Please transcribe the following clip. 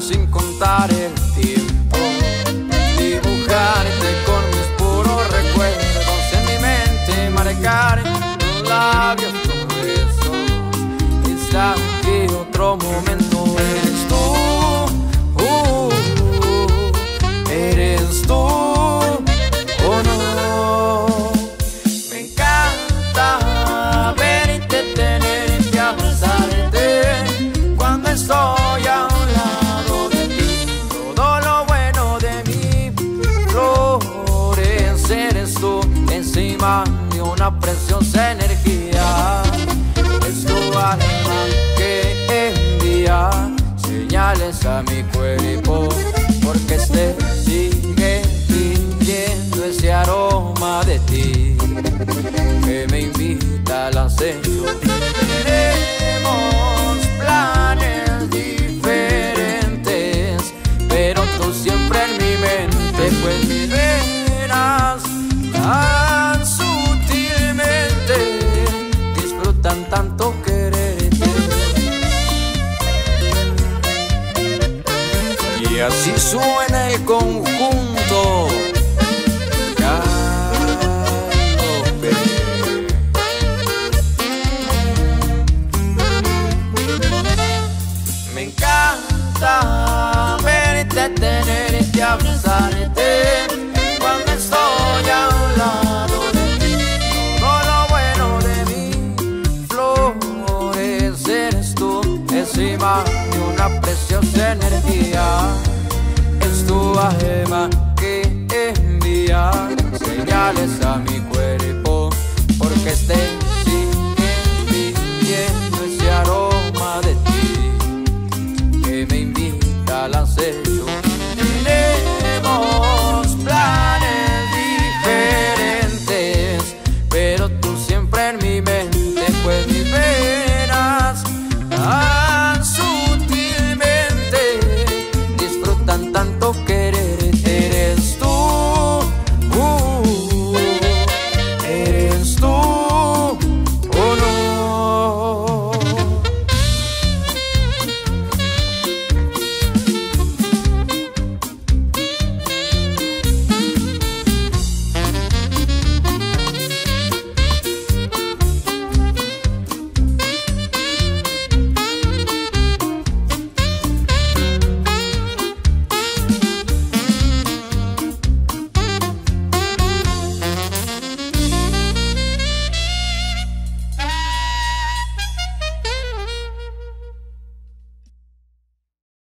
sin contar el tiempo, dibujarte con mis puros recuerdos en mi mente, marcar en tus labios tu beso. Quizá que otro momento eres tú, eres tú, o no. Me encanta verte, tenerte, abrazarte cuando estoy. Encima de una preciosa energía, es tu alma que envía señales a mi cuerpo, porque este sigue fingiendo ese aroma de ti que me invita a la sensualidad. Tenemos planes diferentes, pero tú siempre en mi mente, pues vivirás tan sutilmente, disfrutan tanto quererte. Y así suena el conjunto Galope. Me encanta verte, tenerte, abrazarte cuando estoy a un lado de ti. Todo lo bueno de mí, flores, eres tú, encima de una preciosa energía, es tu alma que envía señales a mi cuerpo, porque este sigue viviendo ese aroma de ti que me invita a la sed.